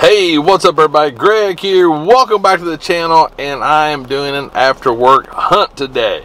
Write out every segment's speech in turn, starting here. Hey, what's up everybody, Greg here, welcome back to the channel, and I am doing an after work hunt today.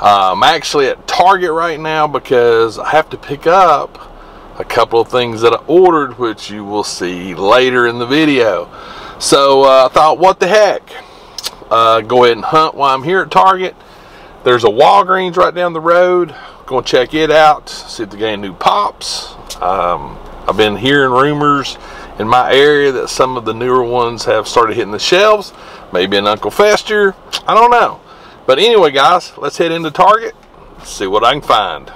I'm actually at Target right now because I have to pick up a couple of things that I ordered, which you will see later in the video. So I thought, what the heck, go ahead and hunt while I'm here at Target. There's a Walgreens right down the road, gonna check it out, see if they got any new pops. I've been hearing rumors in my area that some of the newer ones have started hitting the shelves. Maybe an Uncle Fester, I don't know. But anyway guys, let's head into Target, see what I can find.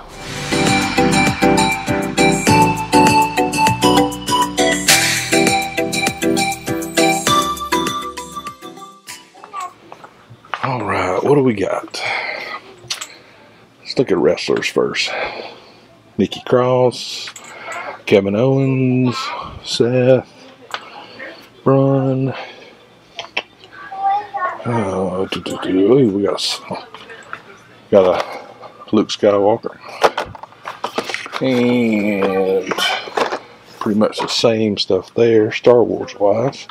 All right, what do we got? Let's look at wrestlers first. Nikki Cross, Kevin Owens, Seth, Brun. Oh, we got a Luke Skywalker, and pretty much the same stuff there, Star Wars wise.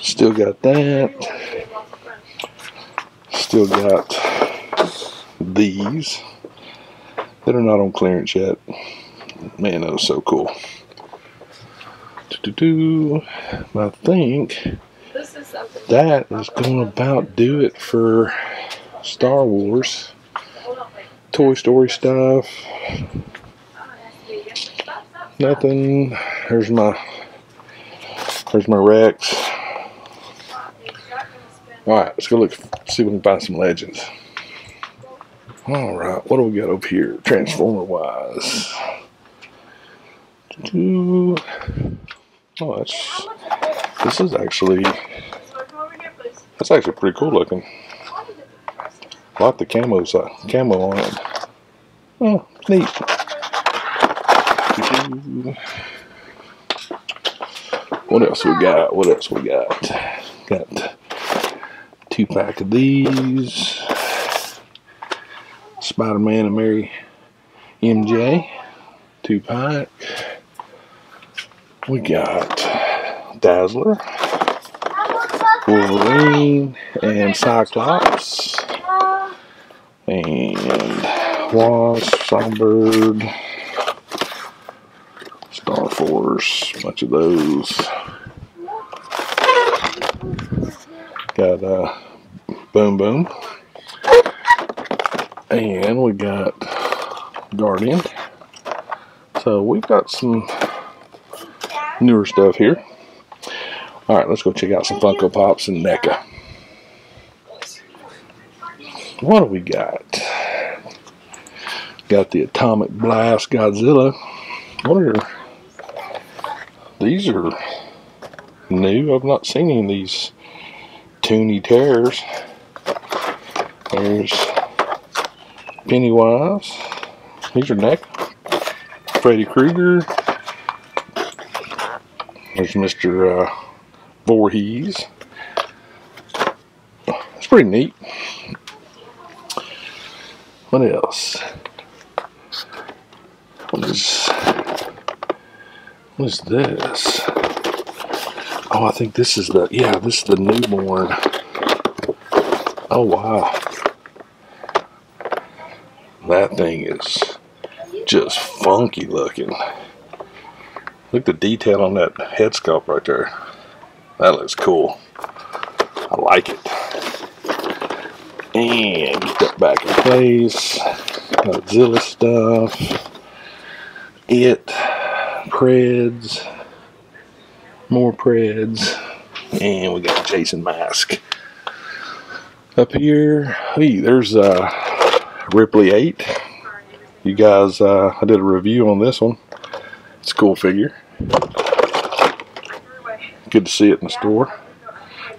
Still got that. Still got these that are not on clearance yet. Man, that was so cool. I think that is going to about do it for Star Wars, Toy Story stuff, nothing. There's my Rex. Alright, let's go look, see if we can find some legends. Alright, what do we got over here, Transformer wise? Oh, that's actually pretty cool looking. I like the camo on it. Oh, neat. What else we got? Got 2-pack of these. Spider-Man and Mary MJ. 2-pack. We got Dazzler, Wolverine, and Cyclops, and Wasp, Songbird, Star Force, a bunch of those. Got Boom Boom, and we got Guardian. So we've got some newer stuff here. Alright, let's go check out some Funko Pops and NECA. What do we got? Got the Atomic Blast Godzilla. These are new. I've not seen any of these. Toony Terrors. There's Pennywise. These are NECA. Freddy Krueger. There's Mr. Voorhees. It's pretty neat. What else? What is this? Oh, I think this is the, yeah, this is the newborn. Oh, wow. That thing is just funky looking. Look at the detail on that head sculpt right there. That looks cool. I like it. And get that back in place. Godzilla stuff. It. Preds. More Preds. And we got Jason mask. Up here. Hey, there's Ripley 8. You guys, I did a review on this one. It's a cool figure. Good to see it in the store.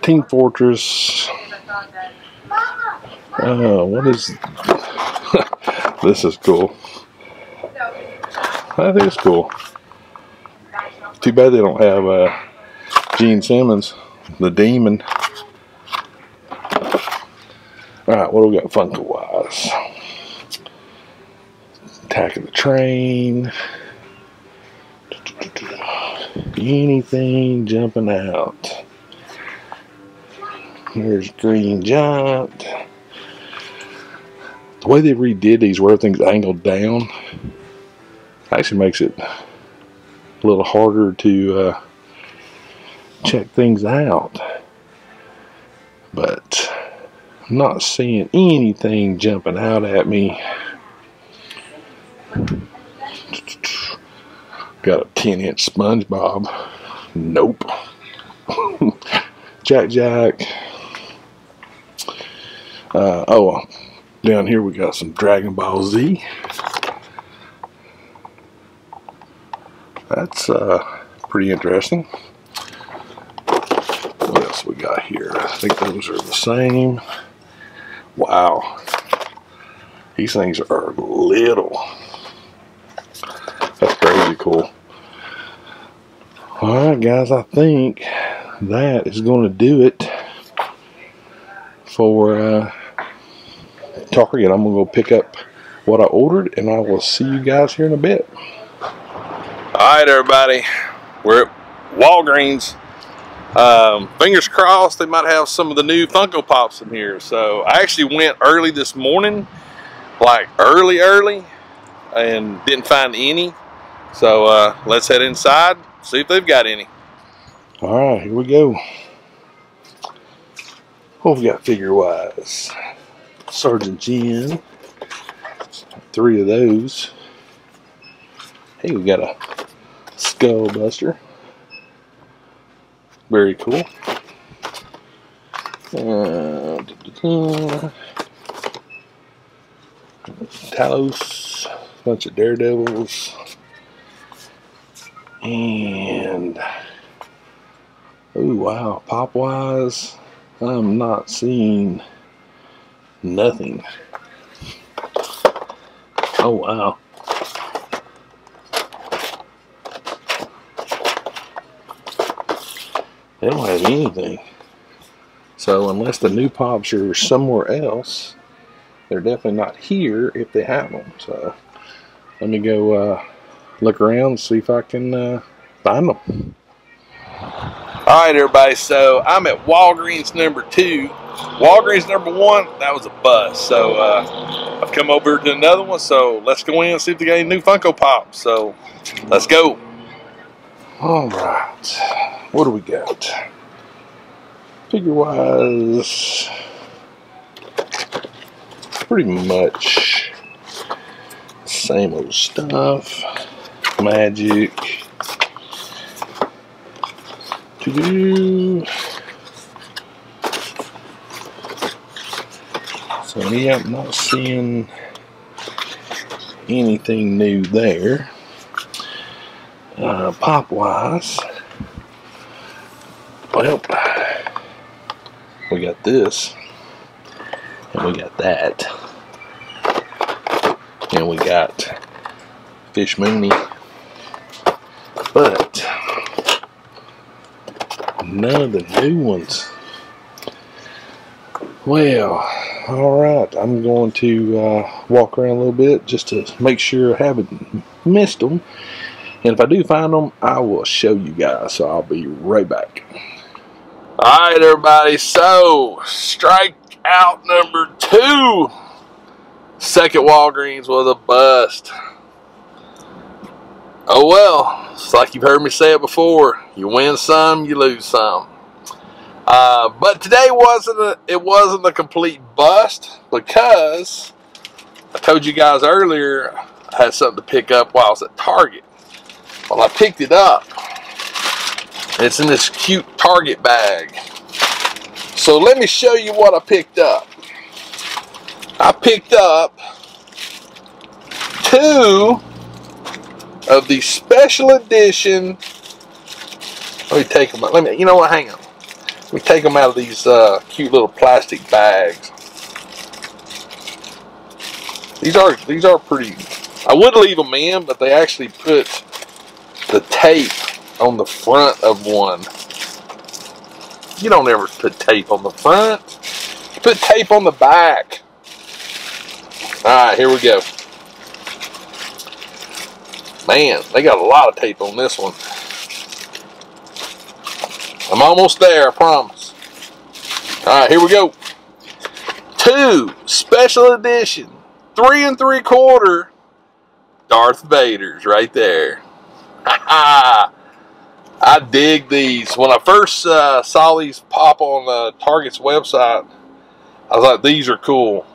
Team Fortress. Oh, what is this? Is cool. I think it's cool. Too bad they don't have Gene Simmons, the demon. Alright, what do we got Funko wise? Attack of the Train. anything jumping out. Here's Green Giant. The way they redid these where everything's angled down actually makes it a little harder to check things out. But I'm not seeing anything jumping out at me. Got a 10-inch SpongeBob. Nope. Jack-Jack. Oh, down here we got some Dragon Ball Z. That's pretty interesting. What else we got here? I think those are the same. Wow. These things are little. That's crazy cool. Alright guys, I think that is going to do it for Target. I'm going to go pick up what I ordered, and I will see you guys here in a bit. Alright everybody, we're at Walgreens. Fingers crossed they might have some of the new Funko Pops in here. So I actually went early this morning, like early, and didn't find any. So let's head inside, see if they've got any. All right, here we go. What we got figure-wise? Sergeant Jen. 3 of those. Hey, we got a Skullbuster. Very cool. Talos. Bunch of Daredevils. And oh wow, pop wise I'm not seeing nothing. Oh wow, they don't have anything. So unless the new pops are somewhere else, they're definitely not here if they have them. So let me go look around and see if I can find them. Alright everybody, so I'm at Walgreens number 2. Walgreens number 1, that was a bust. So I've come over to another one, so let's go in and see if they got any new Funko Pops. So let's go. Alright, what do we got? Figure wise, pretty much same old stuff. Magic. So yeah, I'm not seeing anything new there. Pop wise, well, we got this, and we got that, and we got Fish Mooney. But none of the new ones. Well, alright, I'm going to walk around a little bit just to make sure I haven't missed them. And if I do find them, I will show you guys. So I'll be right back. Alright everybody, so strike out number 2. Second Walgreens was a bust. Oh well, it's like you've heard me say it before. You win some, you lose some. But today it wasn't a complete bust, because I told you guys earlier I had something to pick up while I was at Target. Well, I picked it up. It's in this cute Target bag. So let me show you what I picked up. I picked up 2 of the special edition. Let me take them out. Let me, you know what, hang on. Let me take them out of these cute little plastic bags. These are pretty. I would leave them in, but they actually put the tape on the front of one. You don't ever put tape on the front. You put tape on the back. Alright, here we go. Man, they got a lot of tape on this one. I'm almost there, I promise. Alright, here we go. 2 special edition 3 3/4 Darth Vaders right there. I dig these. When I first saw these pop on Target's website, I was like, these are cool.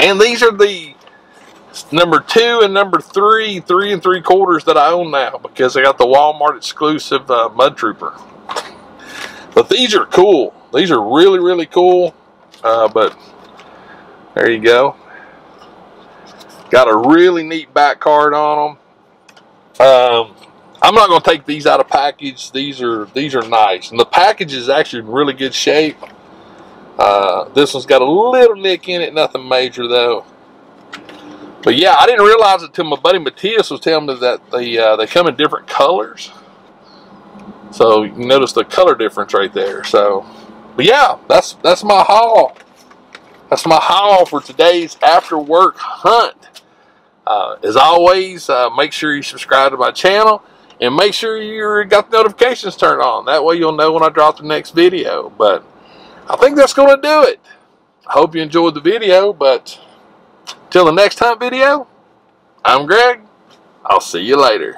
And these are the number 2 and number 3 3 3/4 that I own now, because I got the Walmart exclusive Mud Trooper. But these are cool. These are really, really cool. But there you go. Got a really neat back card on them. I'm not going to take these out of package. These are nice, and the package is actually in really good shape. This one's got a little nick in it, nothing major though. But yeah, I didn't realize it till my buddy Matthias was telling me that they come in different colors. So you can notice the color difference right there. So, but yeah, that's my haul. That's my haul for today's after work hunt. As always, make sure you subscribe to my channel. And make sure you got the notifications turned on. That way you'll know when I drop the next video. But I think that's going to do it. I hope you enjoyed the video. But till the next time video, I'm Greg. I'll see you later.